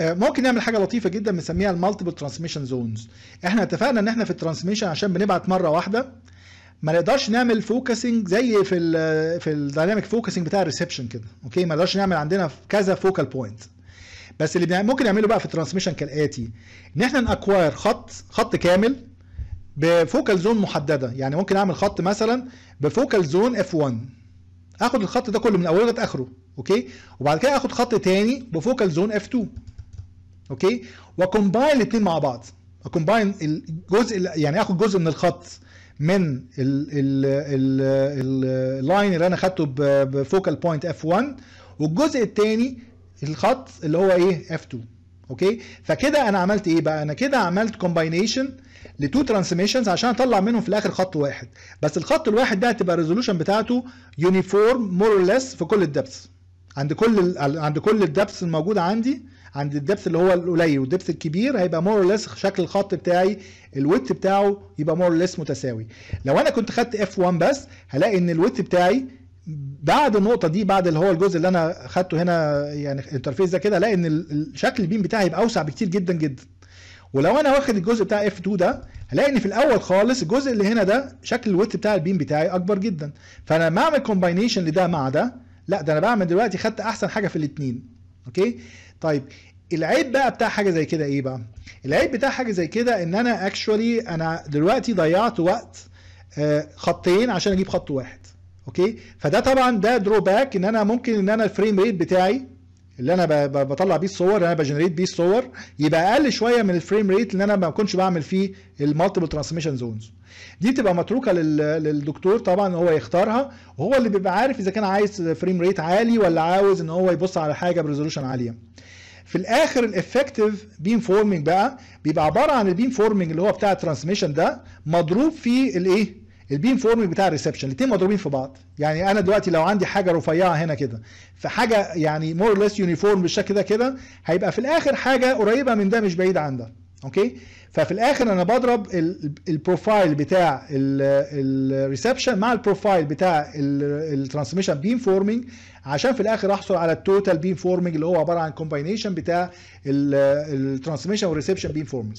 ممكن نعمل حاجه لطيفه جدا بنسميها المالتيبل ترانسميشن زونز. احنا اتفقنا ان احنا في الترانسميشن عشان بنبعت مره واحده ما نقدرش نعمل فوكسنج زي في الدايناميك فوكسنج بتاع الريسبشن كده، اوكي؟ ما نقدرش نعمل عندنا كذا فوكال بوينت. بس اللي ممكن نعمله بقى في الترانسميشن كالاتي، ان احنا ناكواير خط كامل بفوكال زون محدده. يعني ممكن اعمل خط مثلا بفوكال زون F1، اخد الخط ده كله من اوله لغايه اخره، اوكي؟ وبعد كده اخد خط تاني بفوكال زون F2، اوكي؟ واكمباين الاثنين مع بعض، اكمباين الجزء، يعني اخد جزء من الخط من اللاين اللي انا خدته بفوكال بوينت F1، والجزء الثاني الخط اللي هو ايه F2، اوكي؟ فكده انا عملت ايه بقى؟ انا كده عملت كومباينيشن لتو ترانسميشنز عشان اطلع منهم في الاخر خط واحد. بس الخط الواحد ده هتبقى الريزولوشن بتاعته يونيفورم مور اور ليس في كل الدبس، عند كل الدبس الموجوده عندي، عند الدبس اللي هو القليل والدبس الكبير هيبقى مور اور ليس شكل الخط بتاعي، الويت بتاعه يبقى مور اور ليس متساوي. لو انا كنت خدت F1 بس هلاقي ان الويت بتاعي بعد النقطه دي، بعد اللي هو الجزء اللي انا خدته هنا، يعني الانترفيس ده كده، هلاقي ان شكل البيم بتاعي هيبقى اوسع بكتير جدا جدا. ولو انا واخد الجزء بتاع F2 ده هلاقي ان في الاول خالص الجزء اللي هنا ده شكل الويت بتاع البيم بتاعي اكبر جدا. فانا لما اعمل كومباينيشن لده مع ده، لا ده انا بعمل دلوقتي خدت احسن حاجه في الاثنين، اوكي؟ طيب العيب بقى بتاع حاجه زي كده ايه بقى؟ العيب بتاع حاجه زي كده ان انا اكشولي انا دلوقتي ضيعت وقت خطين عشان اجيب خط واحد، اوكي؟ فده طبعا ده دروباك، ان انا ممكن ان انا الفريم ريت بتاعي اللي انا بطلع بيه الصور، اللي انا بجنريت بيه الصور، يبقى اقل شويه من الفريم ريت اللي انا ما كنتش بعمل فيه المالتيبل ترانسميشن زونز. دي تبقى متروكه للدكتور طبعا ان هو يختارها، وهو اللي بيبقى عارف اذا كان عايز فريم ريت عالي ولا عاوز ان هو يبص على حاجه بريزولوشن عاليه. في الاخر الافكتيف بيم فورمنج بقى بيبقى عباره عن البيم فورمنج اللي هو بتاع الترانسميشن ده مضروب في الايه؟ البيم فورمنج بتاع الريسبشن، الاثنين مضروبين في بعض. يعني انا دلوقتي لو عندي حاجه رفيعه هنا كده فحاجه يعني مور ليس يونيفورم بالشكل ده كده، هيبقى في الاخر حاجه قريبه من ده مش بعيده عن ده، اوكي؟ ففي الاخر انا بضرب البروفايل بتاع الريسبشن مع البروفايل بتاع الترانسميشن بيم فورمنج عشان في الاخر احصل على التوتال بيم فورمنج اللي هو عباره عن كومباينيشن بتاع الترانسميشن والريسبشن بيم فورمنج.